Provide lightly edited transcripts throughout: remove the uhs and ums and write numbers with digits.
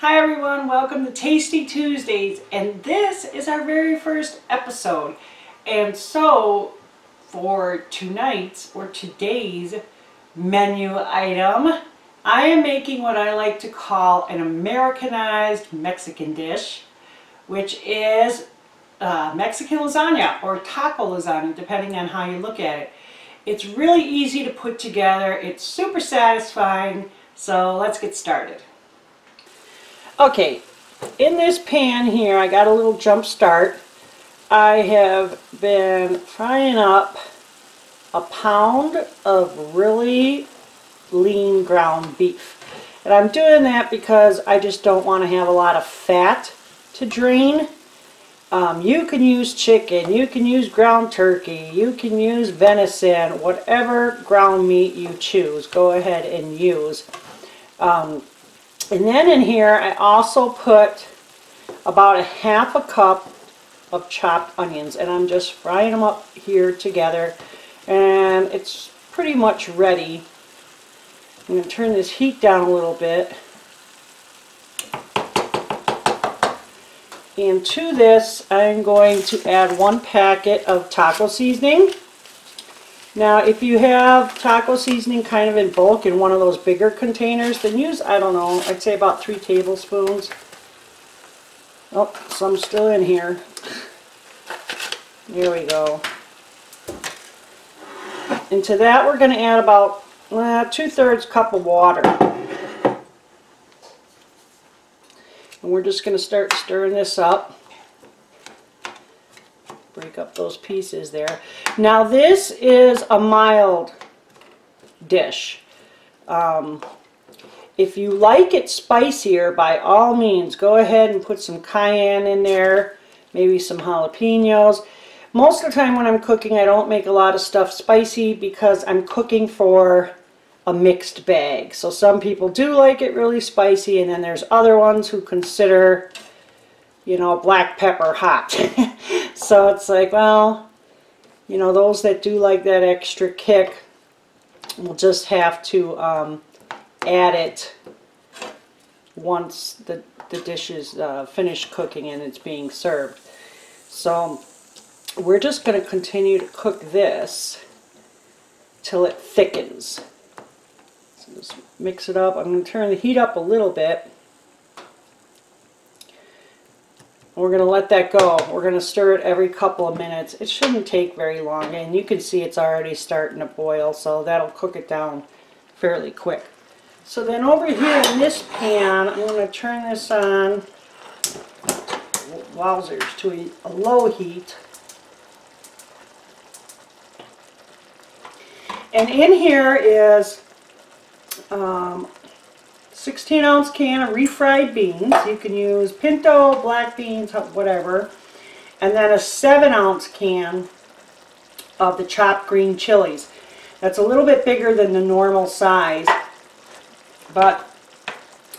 Hi everyone, welcome to Tasty Tuesdays, and this is our very first episode. And so for tonight's or today's menu item, I am making what I like to call an Americanized Mexican dish, which is Mexican lasagna or taco lasagna, depending on how you look at it. It's really easy to put together, it's super satisfying, so let's get started. Okay, in this pan here, I got a little jump start. I have been frying up a pound of really lean ground beef. And I'm doing that because I just don't want to have a lot of fat to drain. You can use chicken, you can use ground turkey, you can use venison, whatever ground meat you choose, go ahead and use. And then in here I also put about a half a cup of chopped onions, and I'm just frying them up here together, and it's pretty much ready. I'm going to turn this heat down a little bit, and to this I'm going to add one packet of taco seasoning. Now, if you have taco seasoning kind of in bulk in one of those bigger containers, then use, I don't know, I'd say about 3 tablespoons. Oh, some's still in here. There we go. And to that we're going to add about 2/3 cup of water. And we're just going to start stirring this up. Break up those pieces there. Now, this is a mild dish. If you like it spicier, by all means, go ahead and put some cayenne in there, maybe some jalapenos. Most of the time when I'm cooking, I don't make a lot of stuff spicy because I'm cooking for a mixed bag. So some people do like it really spicy, and then there's other ones who consider, you know, black pepper hot. So it's like, well, you know, those that do like that extra kick will just have to add it once the dish is finished cooking and it's being served. So we're just going to continue to cook this till it thickens. So just mix it up. I'm going to turn the heat up a little bit. We're going to let that go. We're going to stir it every couple of minutes. It shouldn't take very long, and you can see it's already starting to boil, so that'll cook it down fairly quick. So then over here in this pan, I'm going to turn this on, wowzers, to a low heat. And in here is 16-ounce can of refried beans. You can use pinto, black beans, whatever. And then a 7-ounce can of the chopped green chilies. That's a little bit bigger than the normal size, but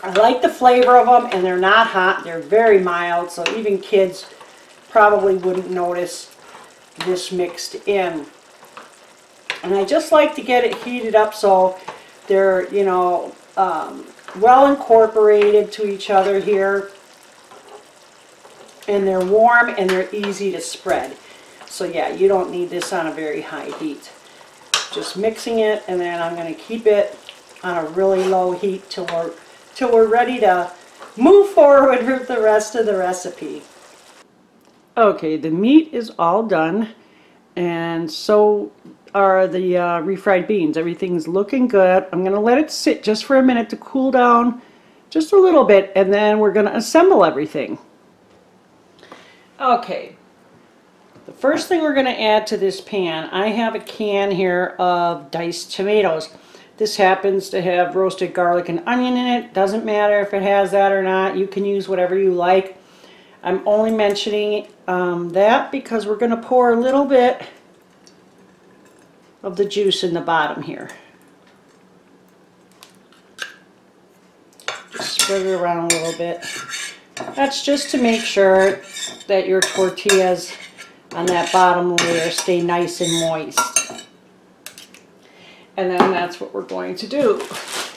I like the flavor of them, and they're not hot. They're very mild, so even kids probably wouldn't notice this mixed in. And I just like to get it heated up so they're, you know, well incorporated to each other here, and they're warm and they're easy to spread. So yeah, you don't need this on a very high heat. Just mixing it, and then I'm going to keep it on a really low heat till we're ready to move forward with the rest of the recipe. Okay, the meat is all done, and so are the refried beans. Everything's looking good. I'm going to let it sit just for a minute to cool down just a little bit, and then we're going to assemble everything. Okay, the first thing we're going to add to this pan, I have a can here of diced tomatoes. This happens to have roasted garlic and onion in it. Doesn't matter if it has that or not. You can use whatever you like. I'm only mentioning that because we're going to pour a little bit of the juice in the bottom here. Just spread it around a little bit. That's just to make sure that your tortillas on that bottom layer stay nice and moist. And then that's what we're going to do.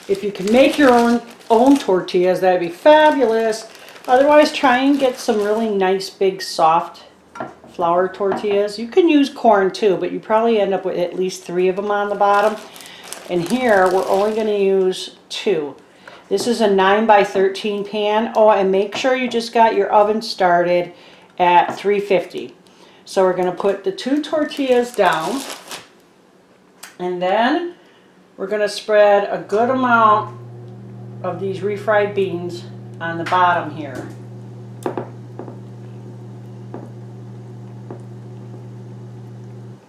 If you can make your own own tortillas, that'd be fabulous. Otherwise, try and get some really nice, big, soft flour tortillas. You can use corn too, but you probably end up with at least 3 of them on the bottom. And here, we're only going to use 2. This is a 9x13 pan. Oh, and make sure you just got your oven started at 350. So we're going to put the 2 tortillas down. And then we're going to spread a good amount of these refried beans on the bottom here.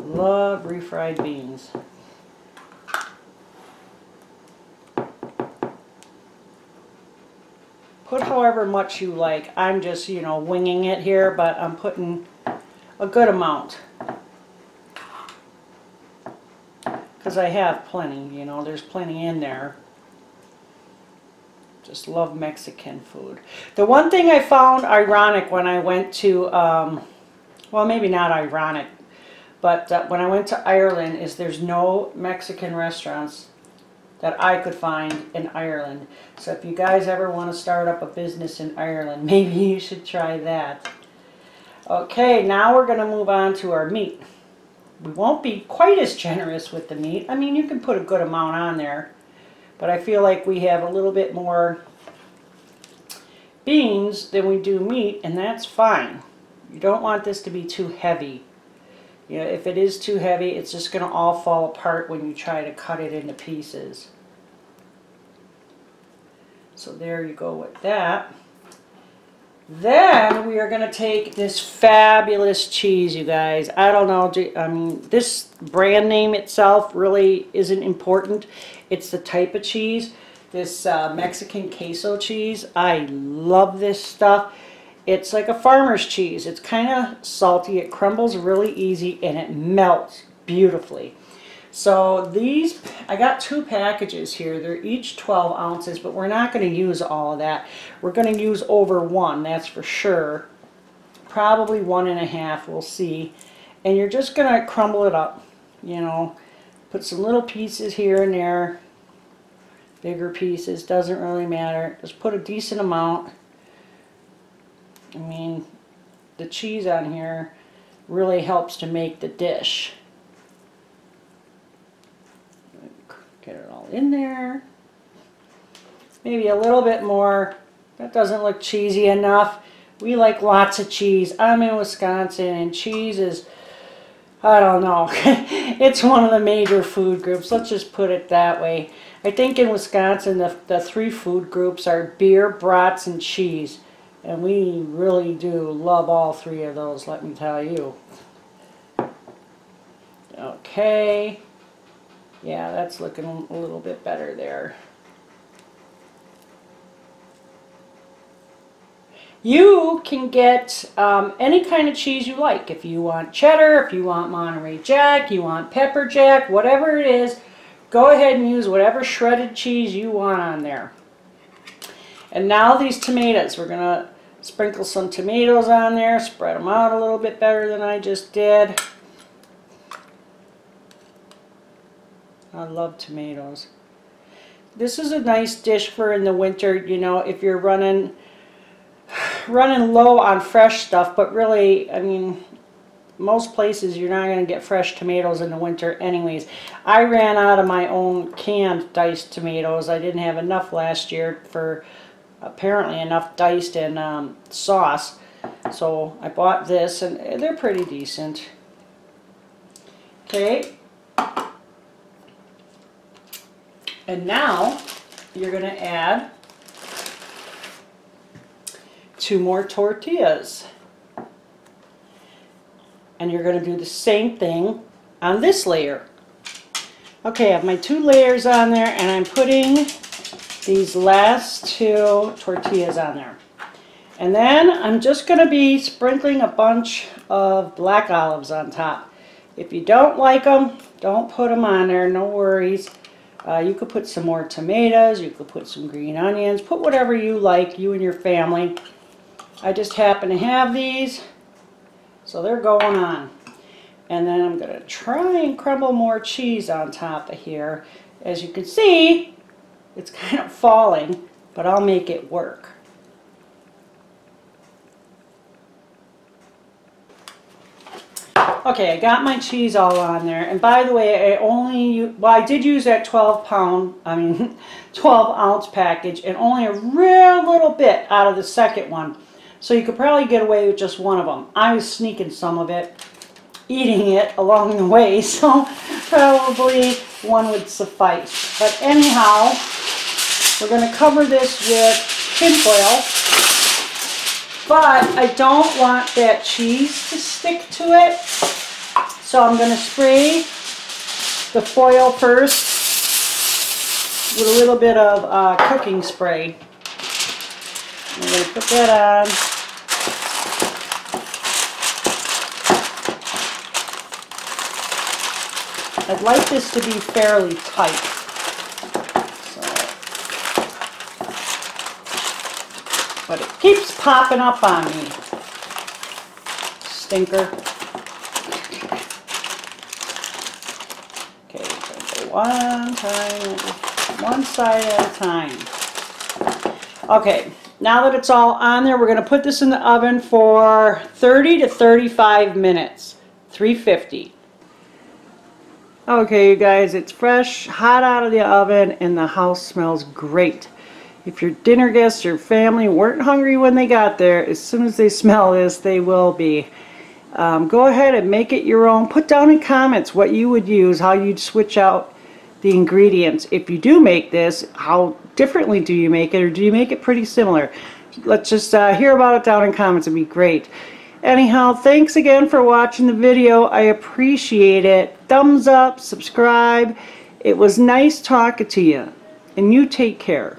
Love refried beans. Put however much you like. I'm just, you know, winging it here, but I'm putting a good amount. Because I have plenty, you know, there's plenty in there. Just love Mexican food. The one thing I found ironic when I went to, well, maybe not ironic, but when I went to Ireland is there's no Mexican restaurants that I could find in Ireland. So if you guys ever want to start up a business in Ireland, maybe you should try that. Okay, now we're going to move on to our meat. We won't be quite as generous with the meat. I mean, you can put a good amount on there, but I feel like we have a little bit more beans than we do meat, and that's fine. You don't want this to be too heavy. You know, if it is too heavy, it's just going to all fall apart when you try to cut it into pieces. So there you go with that. Then we are going to take this fabulous cheese, you guys. I don't know, I mean, this brand name itself really isn't important. It's the type of cheese. This Mexican queso cheese. I love this stuff. It's like a farmer's cheese. It's kind of salty. It crumbles really easy and it melts beautifully. So these, I got 2 packages here. They're each 12 ounces, but we're not going to use all of that. We're going to use over 1, that's for sure. Probably 1.5, we'll see. And you're just going to crumble it up, you know, put some little pieces here and there, bigger pieces, doesn't really matter. Just put a decent amount. I mean, the cheese on here really helps to make the dish. Get it all in there. Maybe a little bit more. That doesn't look cheesy enough. We like lots of cheese. I'm in Wisconsin and cheese is, I don't know, it's one of the major food groups. Let's just put it that way. I think in Wisconsin the 3 food groups are beer, brats, and cheese. And we really do love all 3 of those, let me tell you. Okay. Yeah, that's looking a little bit better there. You can get any kind of cheese you like. If you want cheddar, if you want Monterey Jack, you want pepper jack, whatever it is, go ahead and use whatever shredded cheese you want on there. And now these tomatoes, we're going to sprinkle some tomatoes on there, spread them out a little bit better than I just did. I love tomatoes. This is a nice dish for in the winter, you know, if you're running low on fresh stuff, but really, I mean, most places you're not going to get fresh tomatoes in the winter anyways. I ran out of my own canned diced tomatoes. I didn't have enough last year for apparently enough diced and sauce. So I bought this and they're pretty decent. Okay. And now you're going to add 2 more tortillas. And you're going to do the same thing on this layer. Okay, I have my 2 layers on there and I'm putting these last 2 tortillas on there. And then I'm just going to be sprinkling a bunch of black olives on top. If you don't like them, don't put them on there, no worries. You could put some more tomatoes, you could put some green onions, put whatever you like, you and your family. I just happen to have these. So they're going on. And then I'm going to try and crumble more cheese on top of here. As you can see, it's kind of falling. but I'll make it work. Okay, I got my cheese all on there, and by the way, I only, well, I did use that 12 ounce package, and only a real little bit out of the second one, so you could probably get away with just one of them. I was sneaking some of it, eating it along the way, so probably one would suffice. But anyhow, we're going to cover this with tinfoil, but I don't want that cheese to stick to it, so I'm going to spray the foil first with a little bit of cooking spray. I'm going to put that on. I'd like this to be fairly tight. So. But it keeps popping up on me. Stinker. Okay, so go one side at a time. Okay, now that it's all on there, we're going to put this in the oven for 30 to 35 minutes, 350. Okay, you guys, it's fresh, hot out of the oven, and the house smells great. If your dinner guests or family weren't hungry when they got there, as soon as they smell this, they will be. Go ahead and make it your own. Put down in comments what you would use, how you'd switch out the ingredients. If you do make this, how differently do you make it, or do you make it pretty similar? Let's just hear about it down in comments. It'd be great. Anyhow, thanks again for watching the video. I appreciate it. Thumbs up, subscribe. It was nice talking to you, and you take care.